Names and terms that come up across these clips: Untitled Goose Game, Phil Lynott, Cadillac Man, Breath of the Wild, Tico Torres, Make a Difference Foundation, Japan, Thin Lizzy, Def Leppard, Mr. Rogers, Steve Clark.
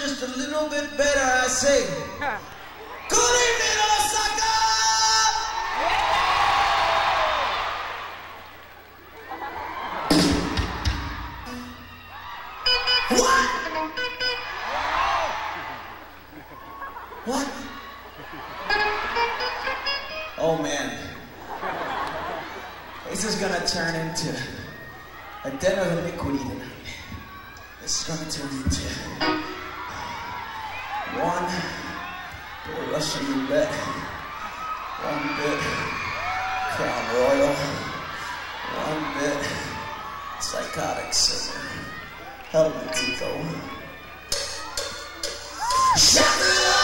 just a little bit better, I say. Good evening, Osaka! What? What? Oh, man. This is gonna turn into a den of iniquity tonight. This is gonna turn into one bit of Russian roulette, one bit Crown Royal, one bit psychotic silver. Help me, Tico. Shut the line!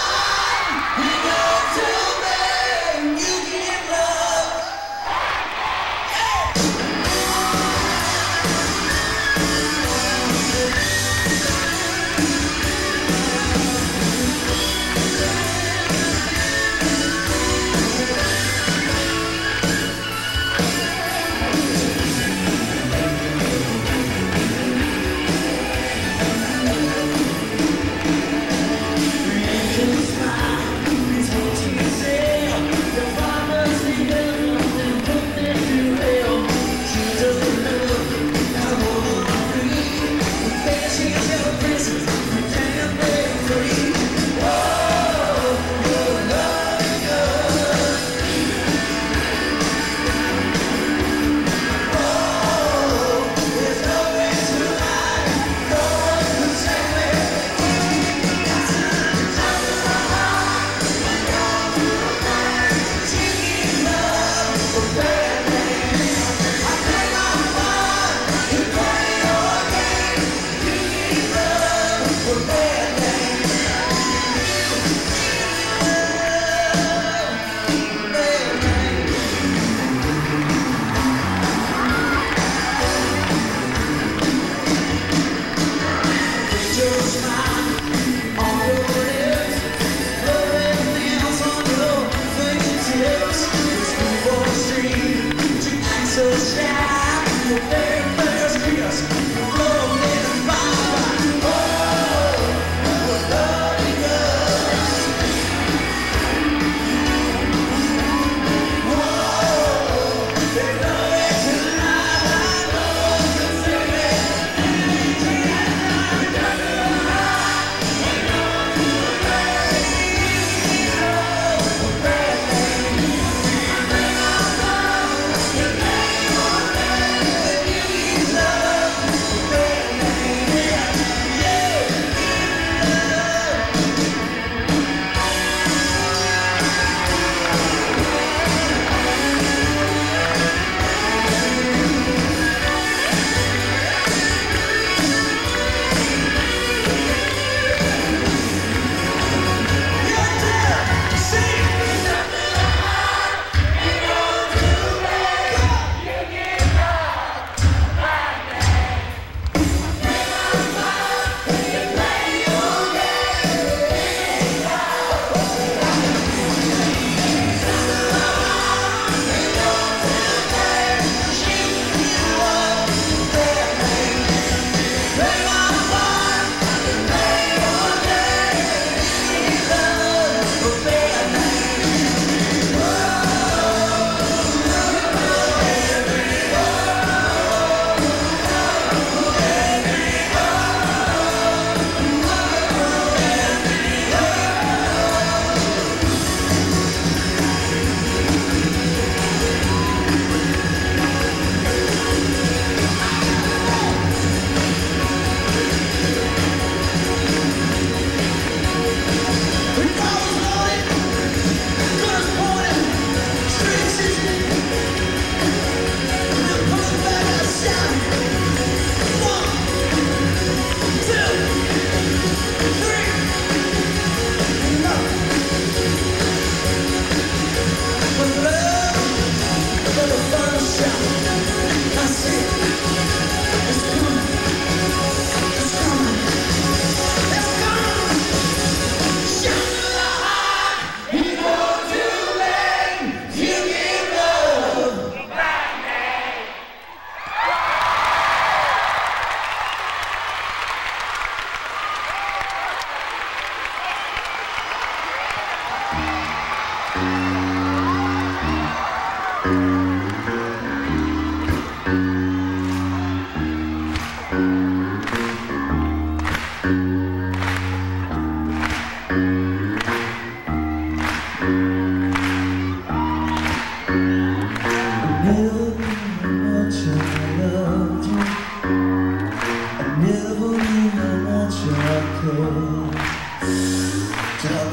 Till I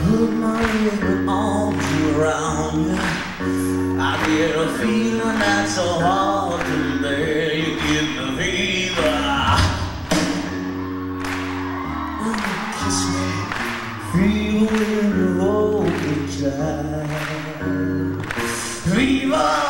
put my little arms around you, I get a feeling that's so hard to bear. You give me fever when you kiss me, fever when you hold me tight. Fever.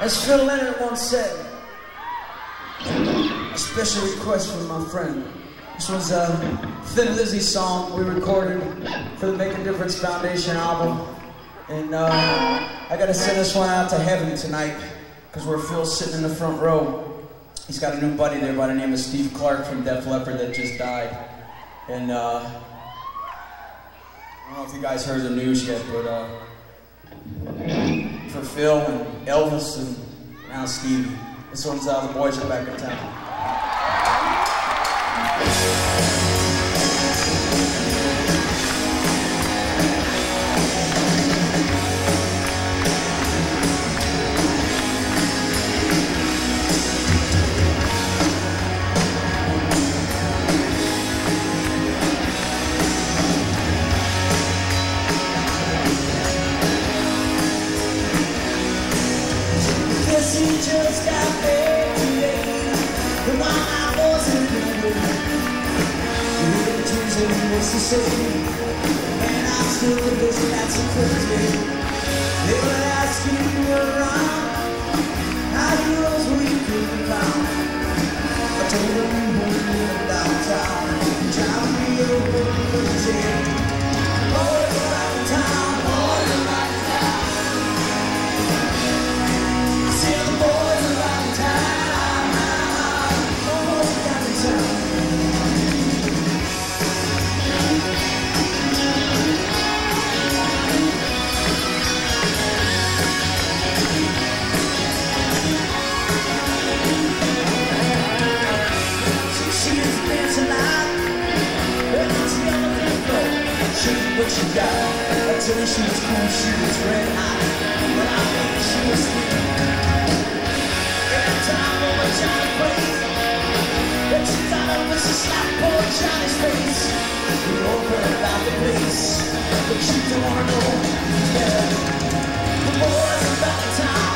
As Phil Lynott once said, a special request from my friend. This was a Thin Lizzy song we recorded for the Make a Difference Foundation album. And I gotta send this one out to heaven tonight, because where Phil's sitting in the front row, he's got a new buddy there by the name of Steve Clark from Def Leppard that just died. And I don't know if you guys heard the news yet, but for Phil and Elvis and now Stevie, this one's out. The boys are back in town. Guess you just got there today, the one I wasn't ready. What's to say? And I'm still the person that's impressed me. They would ask you around how you rose where you couldn't find. I told them we won't live downtown. Trying to be open for the day. Boys around town, boys around town. I see the boys around town. Almost got me down. What she got, I tell her she was cool, she was red hot, but I think she was sleeping. Every time over Johnny plays, but she's out of it, she's like poor Johnny's face. We all heard about the place, but she don't wanna know. Yeah. The boys are about the time.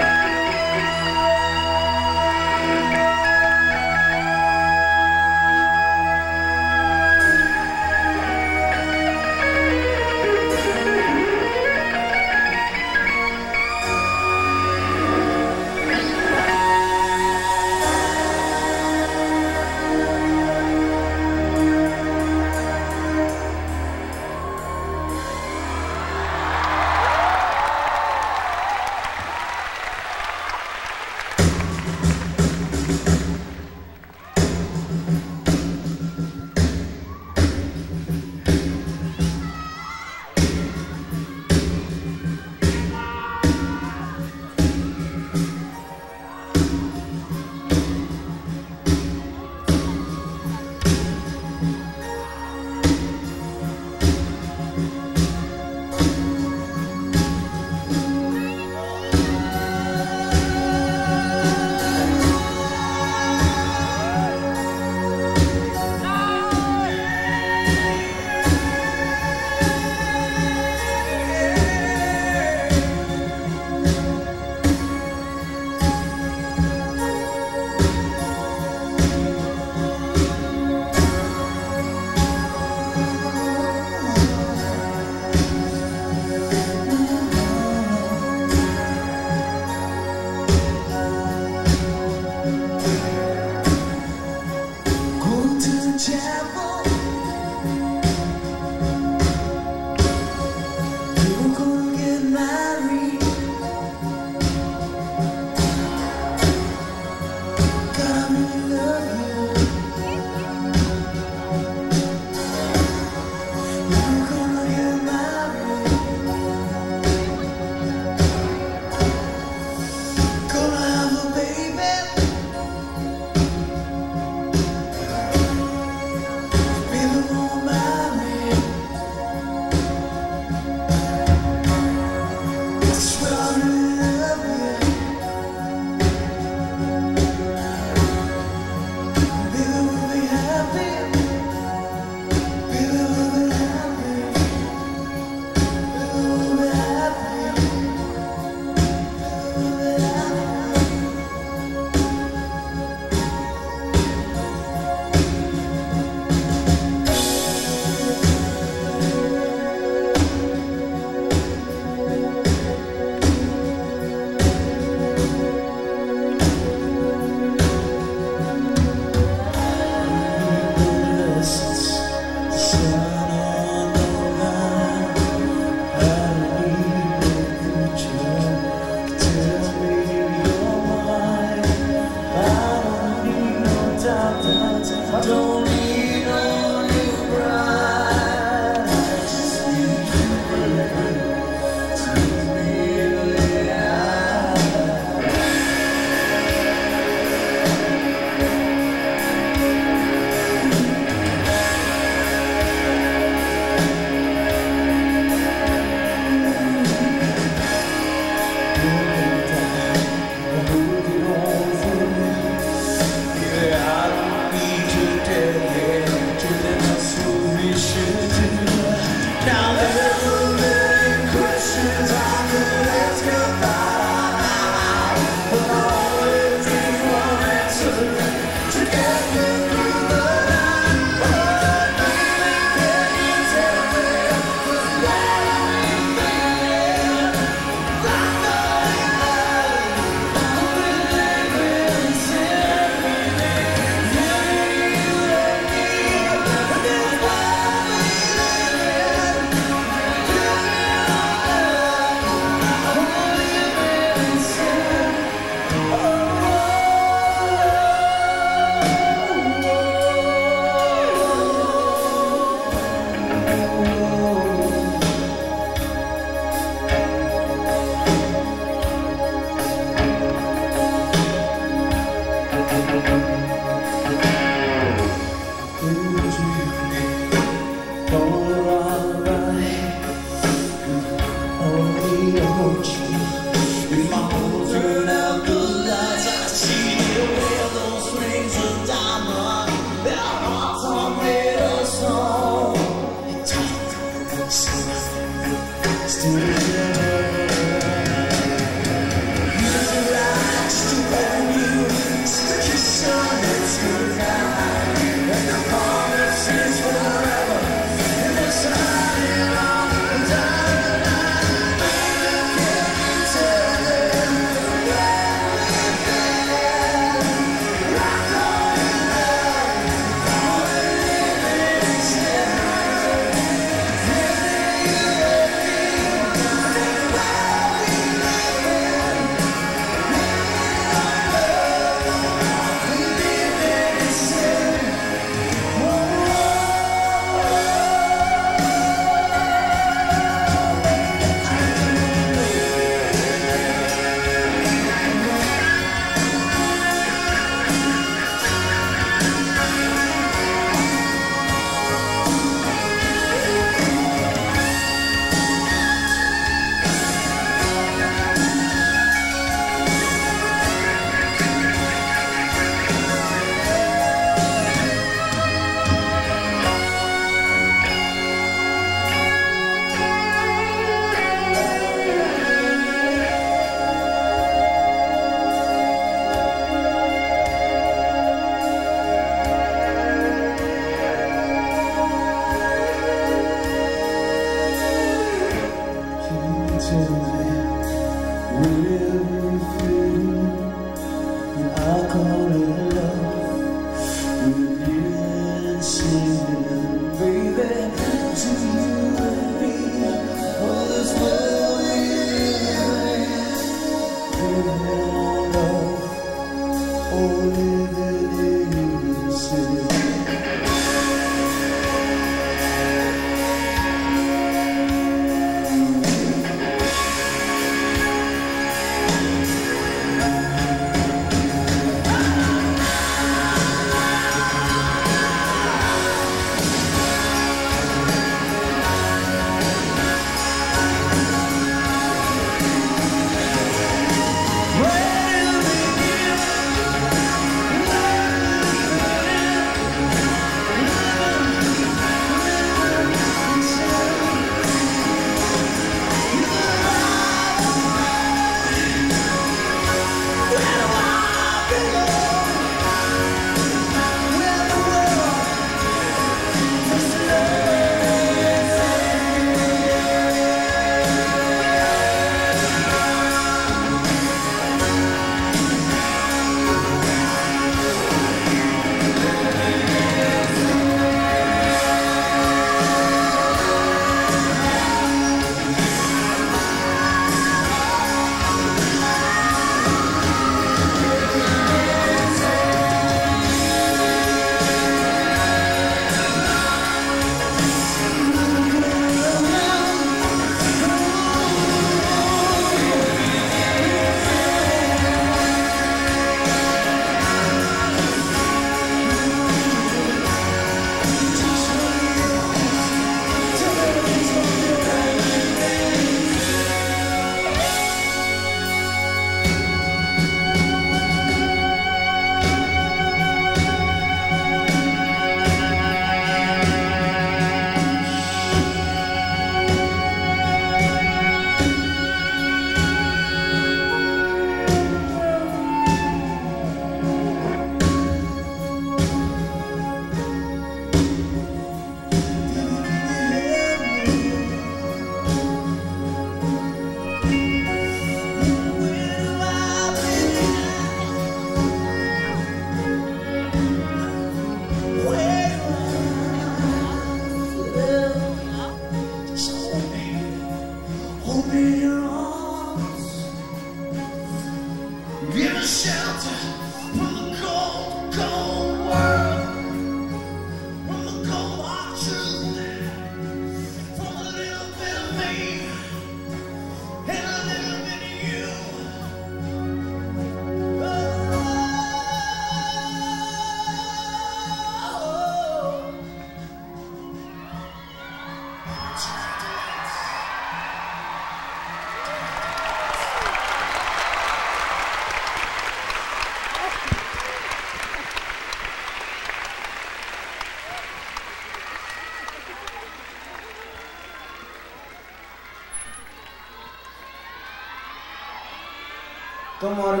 Come on,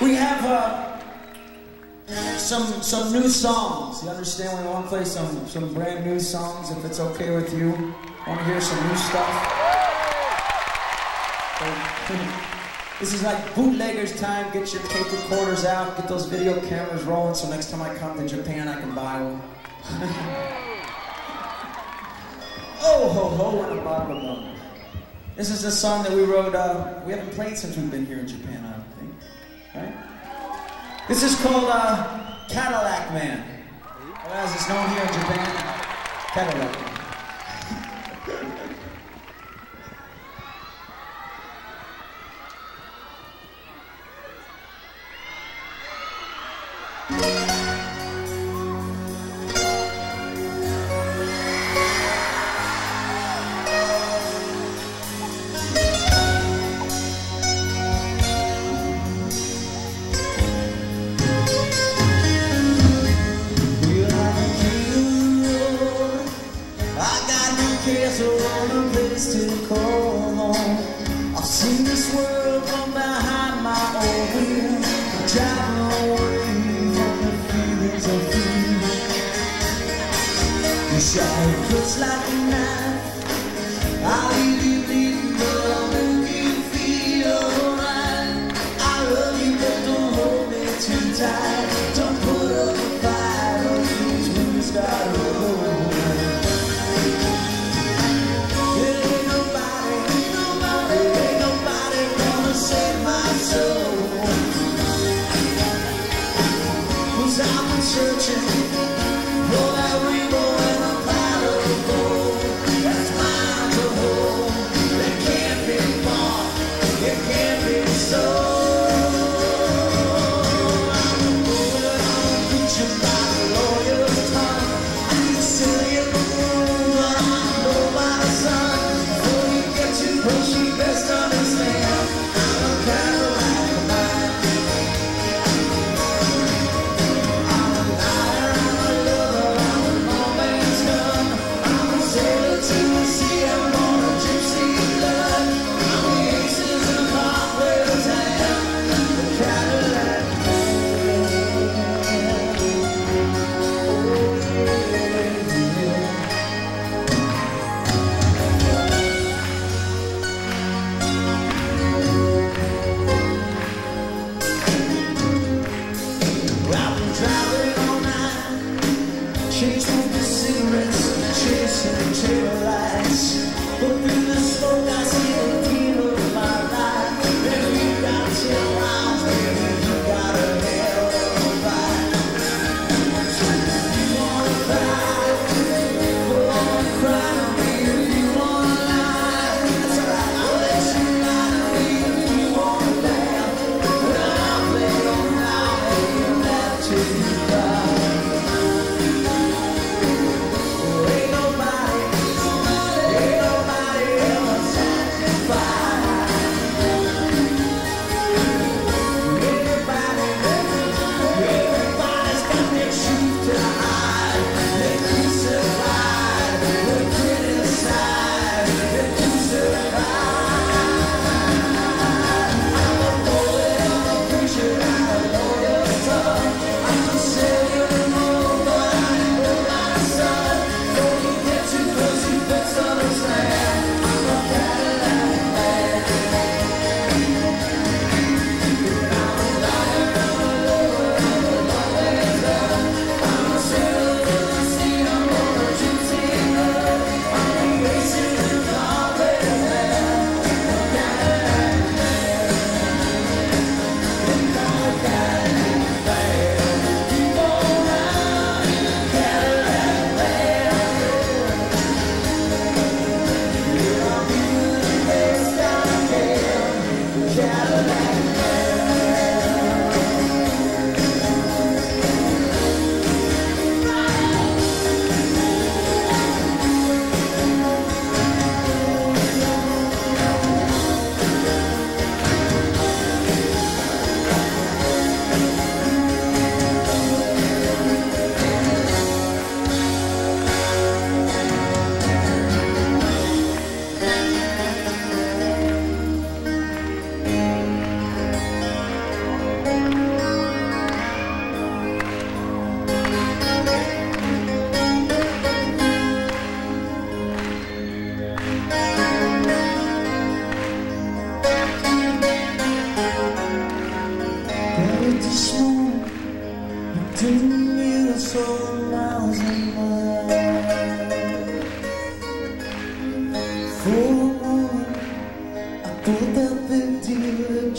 we have some new songs. You understand? We want to play some brand new songs if it's okay with you. Want to hear some new stuff? This is like bootleggers' time. Get your tape recorders out. Get those video cameras rolling. So next time I come to Japan, I can buy one. Oh, ho, ho, on the bottom of the boat. This is a song that we wrote, we haven't played since we've been here in Japan, I don't think. Right? This is called Cadillac Man. Or as it's known here in Japan, Cadillac Man. Yeah.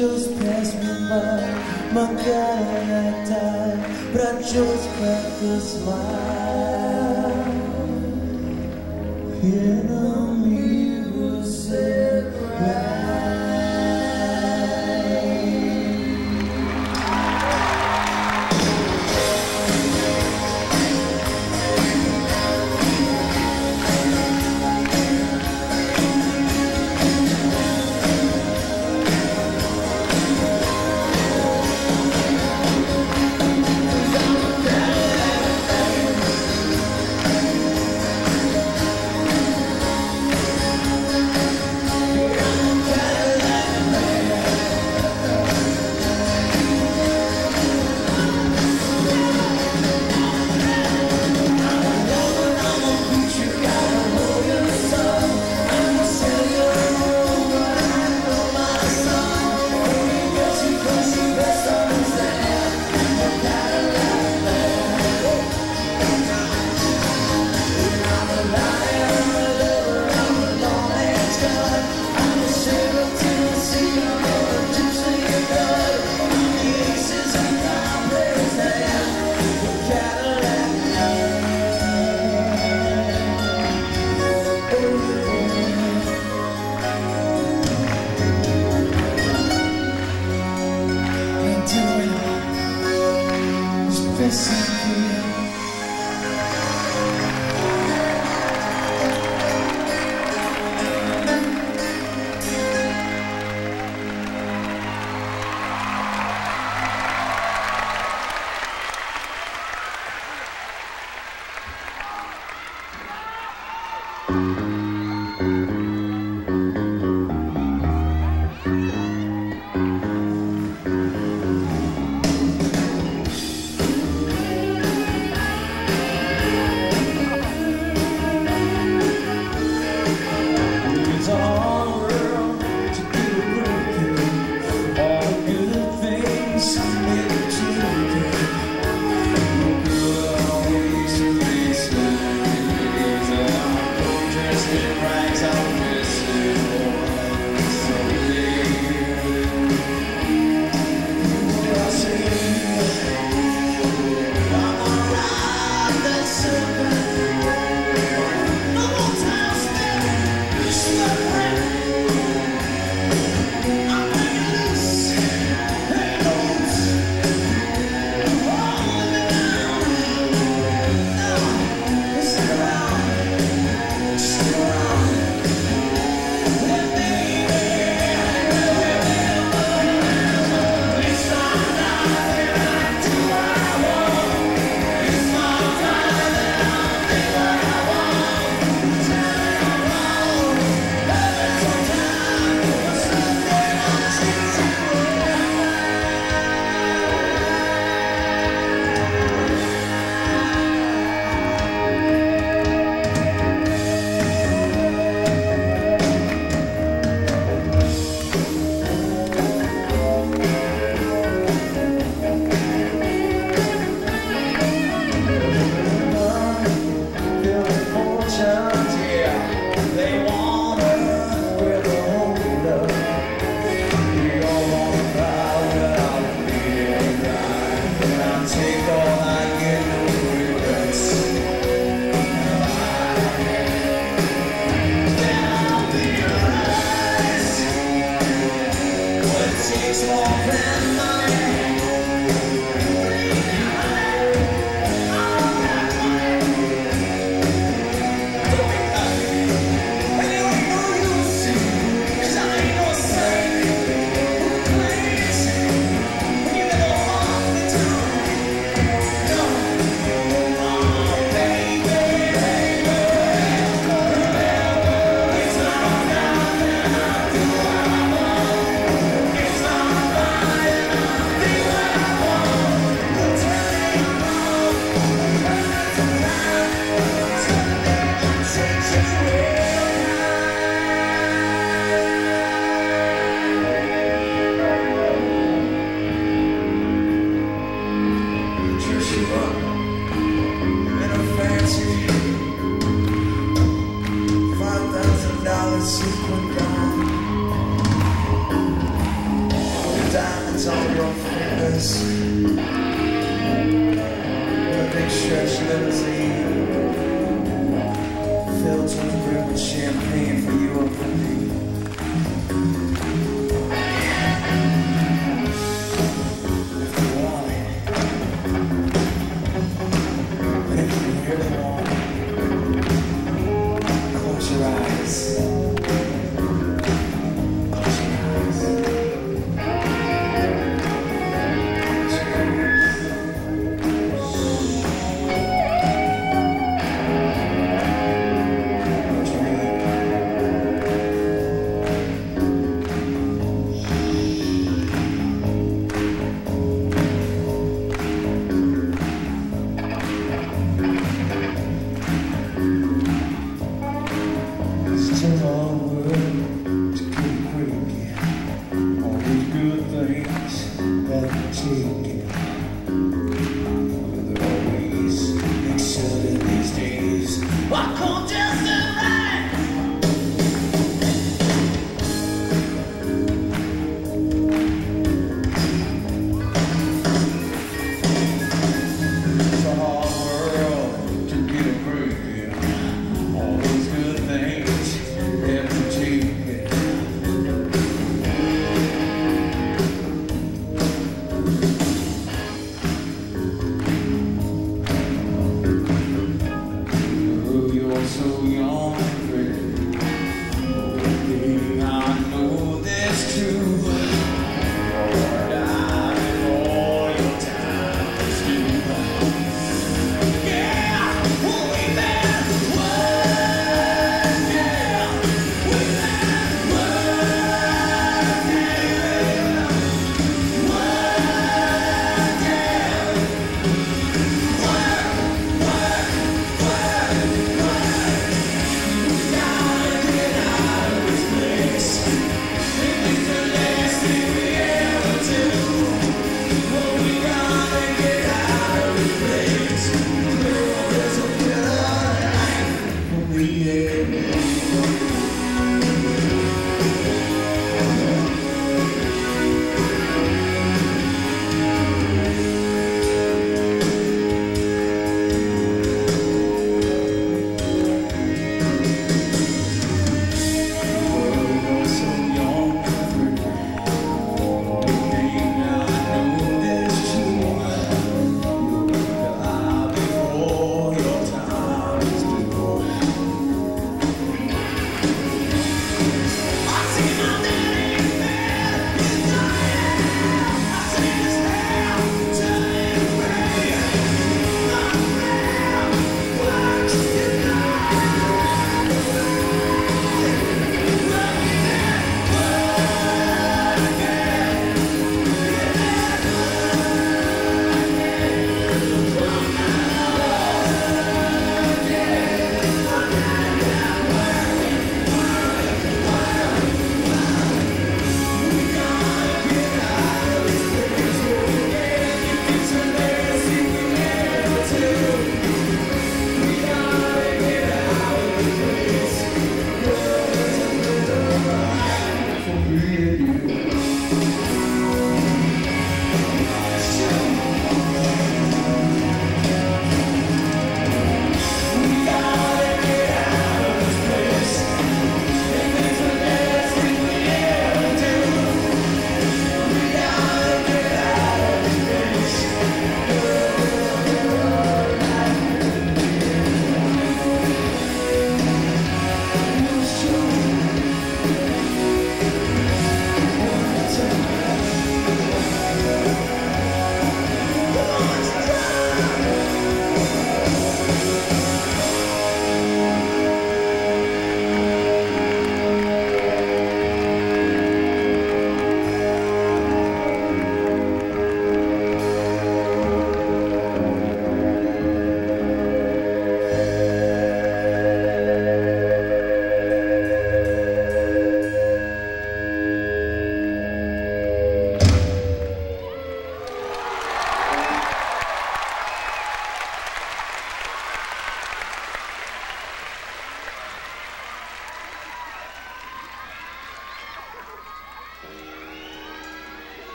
chose past me by, my Cadillac died, but I chose back to smile. In a mirror said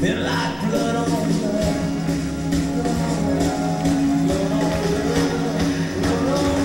Been like blood on blood, blood on blood, blood on blood.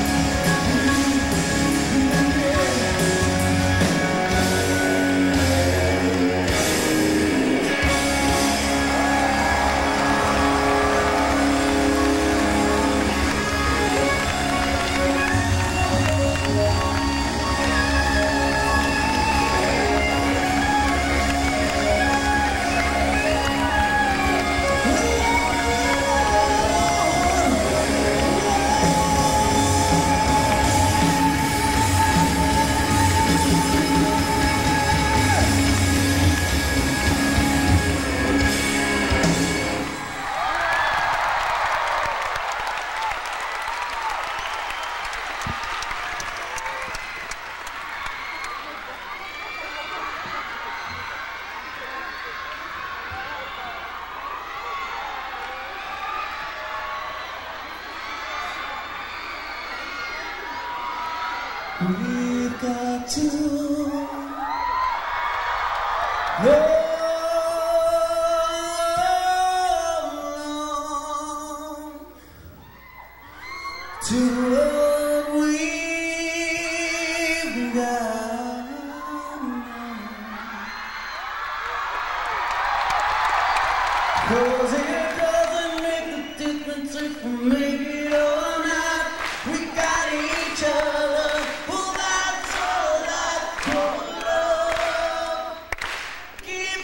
That's we've got to hold on to what we've got now, 'cause it doesn't make a difference if we make it or not. We got each other. Give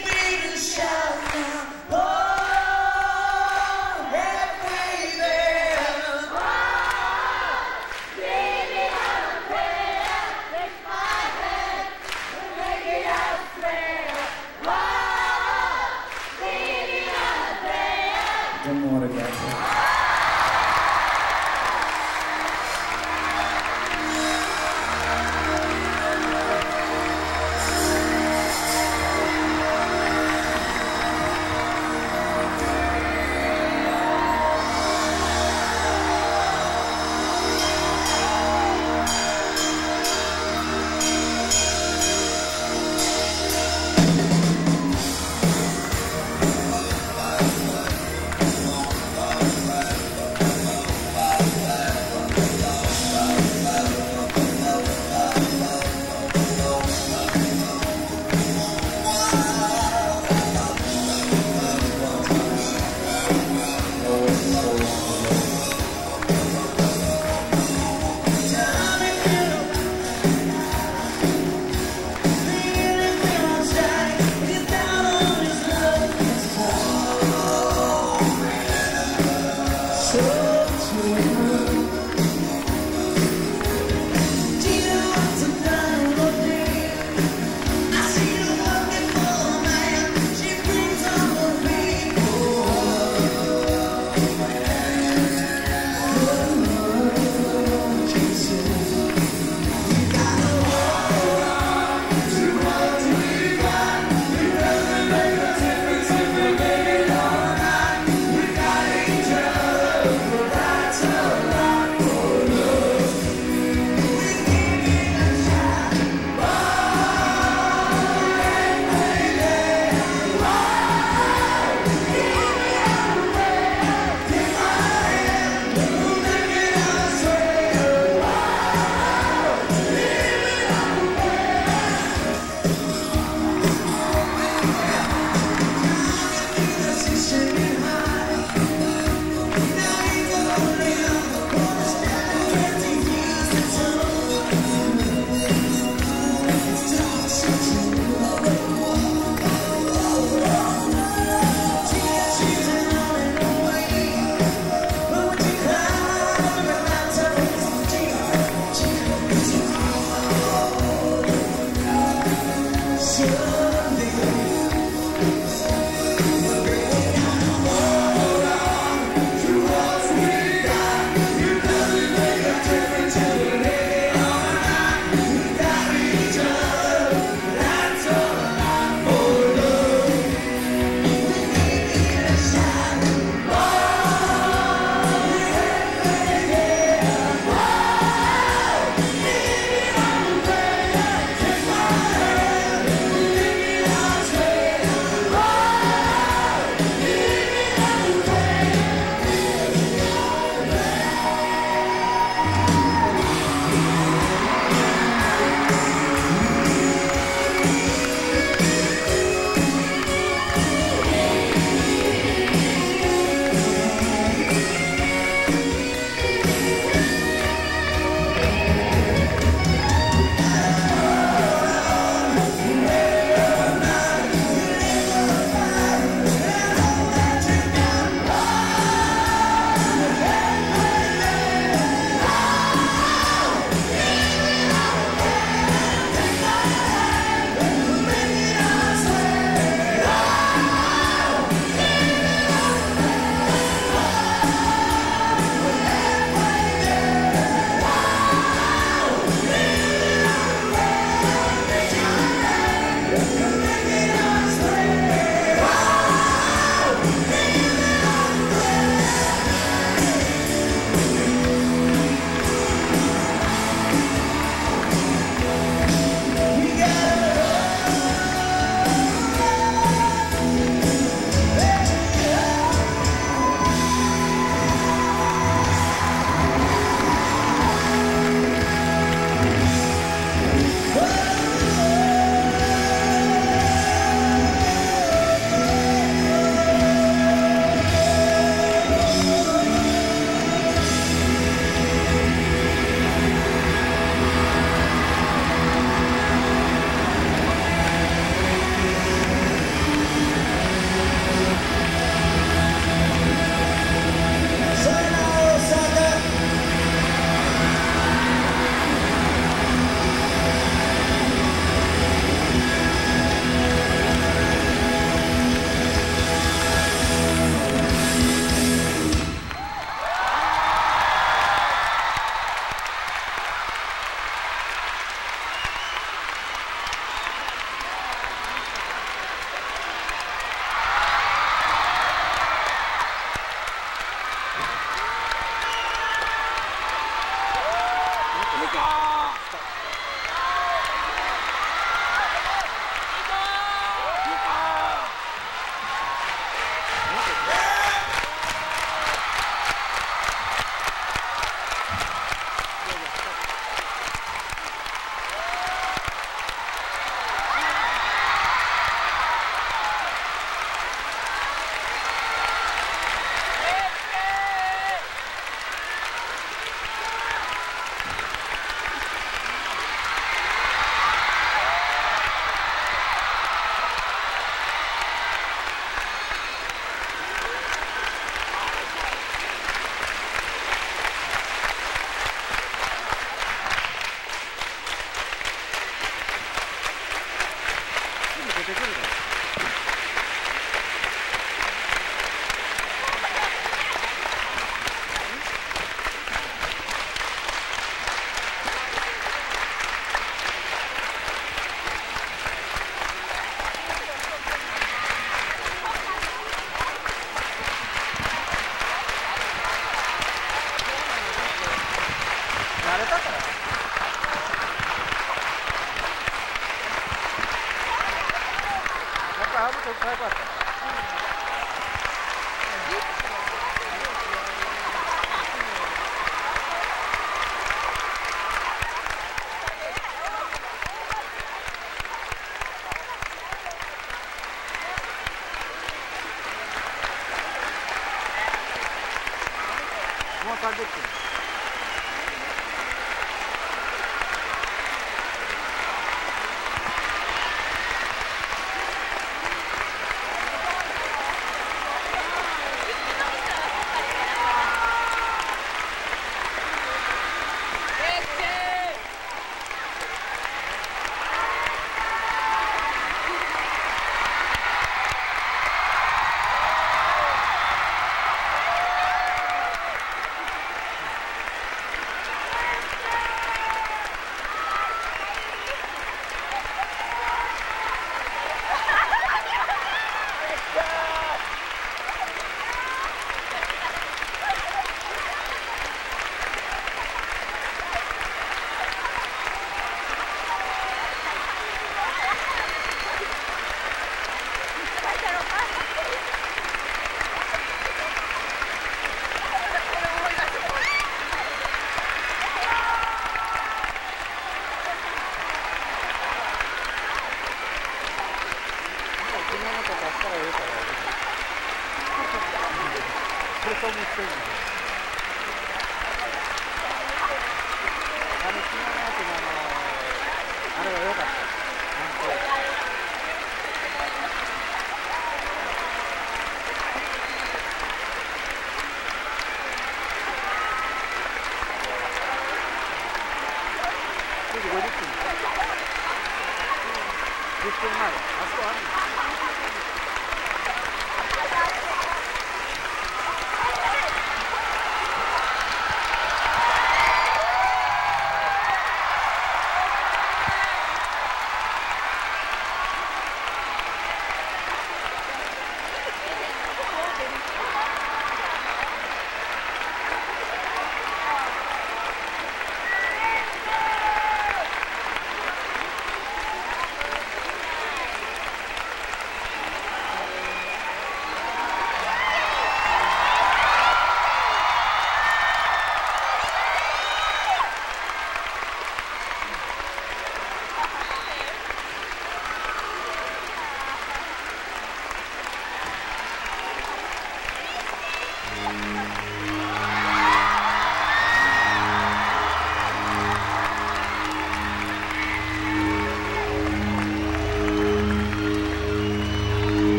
get rid of it.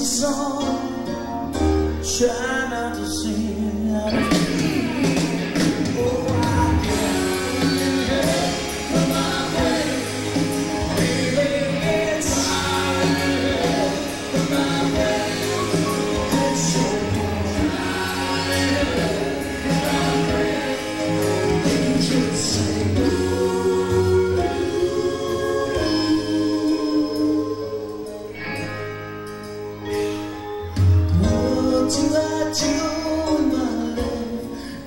song, try not to sing out of key. Oh, I can't get from my way, baby, it's hard to get from my way. It's so hard to get from my way. You just say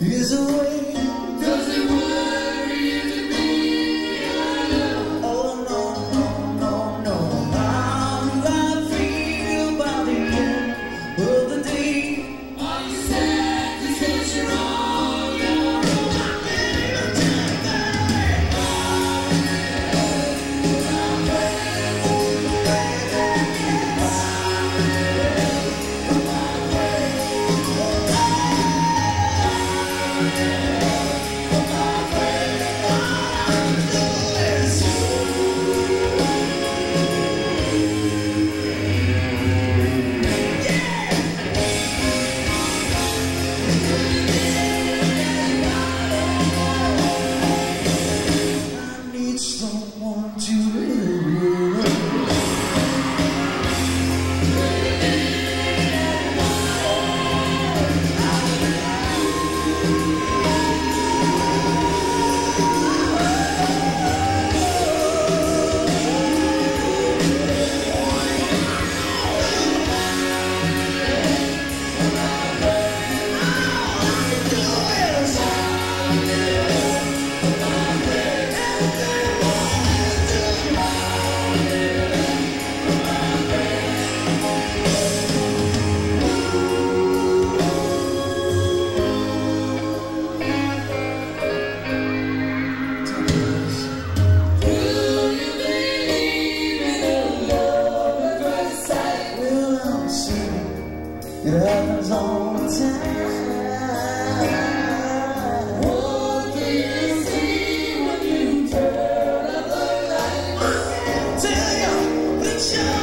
is a way. Does it worry you to be alone? Oh no, no, no, no. How do I feel about the end of the day? Are you sad because you're on your own? I can't take that. It happens all the time. What do you see when you turn out the light? I can't tell you, but you're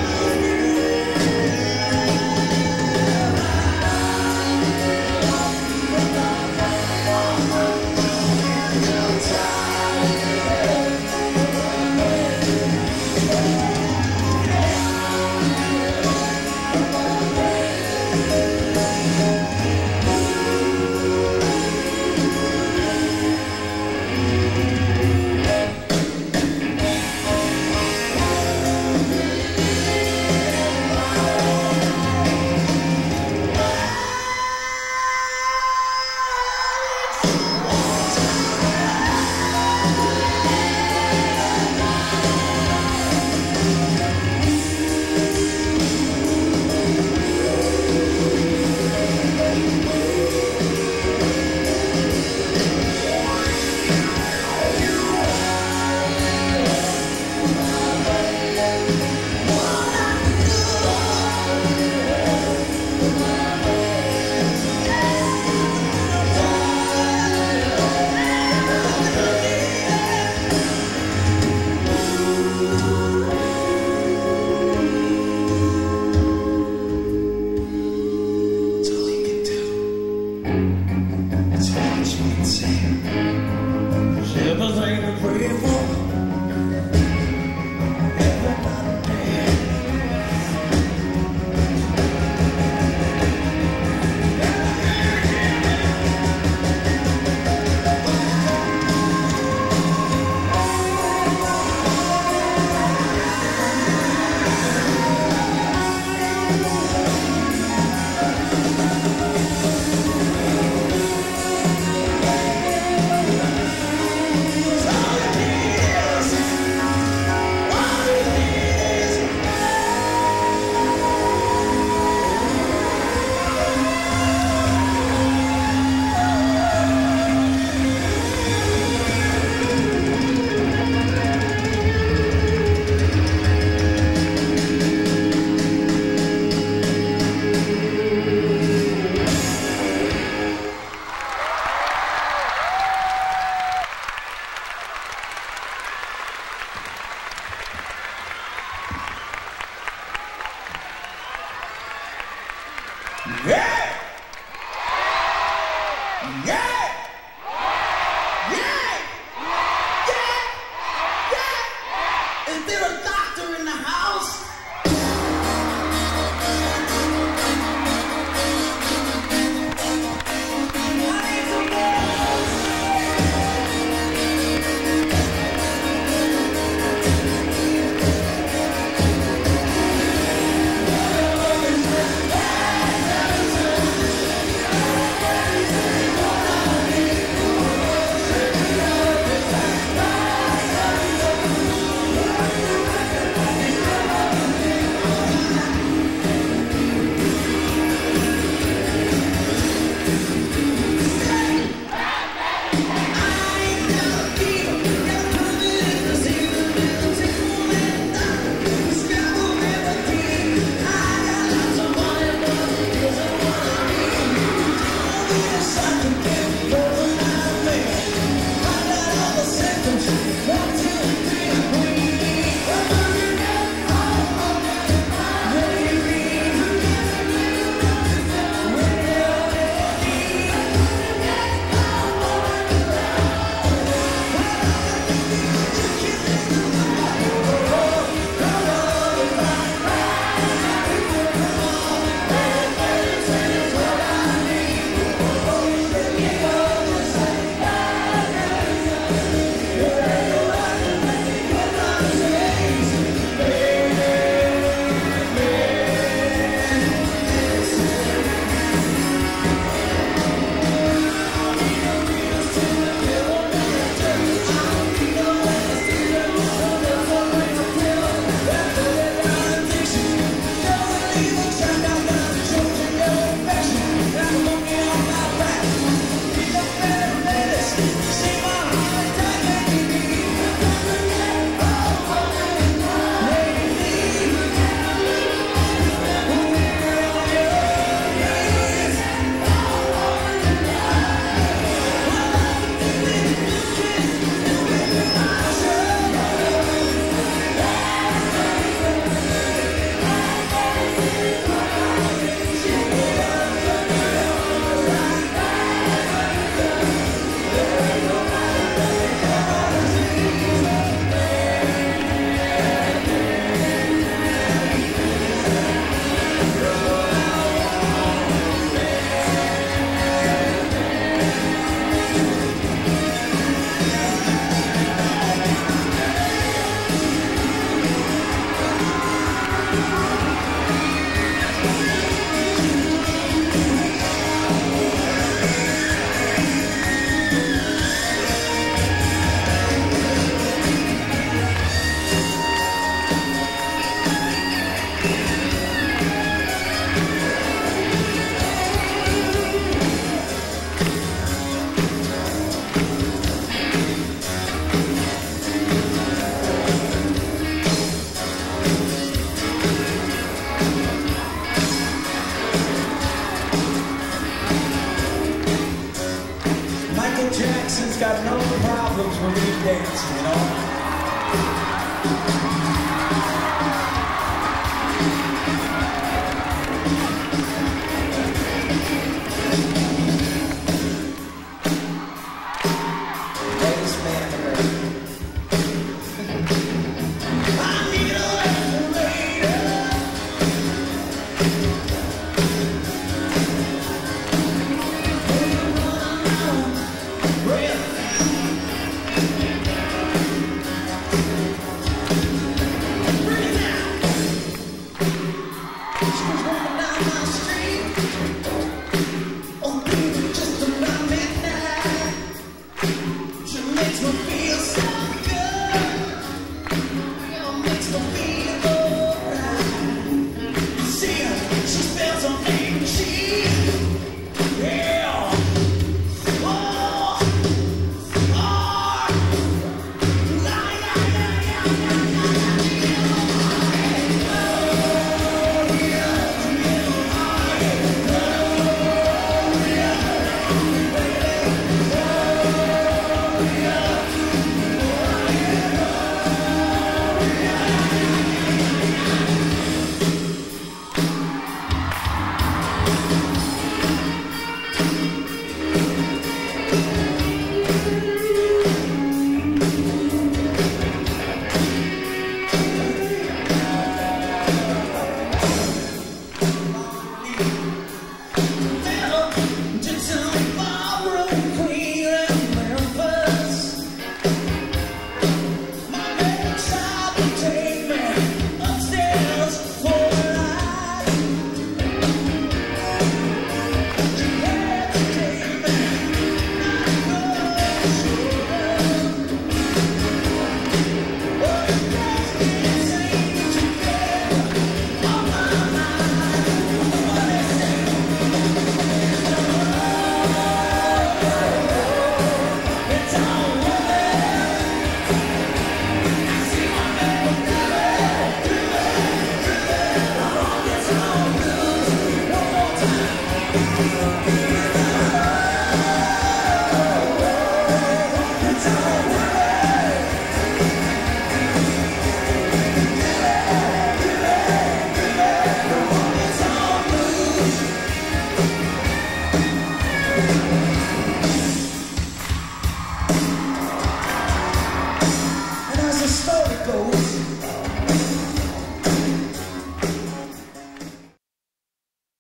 Yeah! Yeah! Yeah! Yeah! Yeah! Yeah! Is there a doctor in the house? Let's go.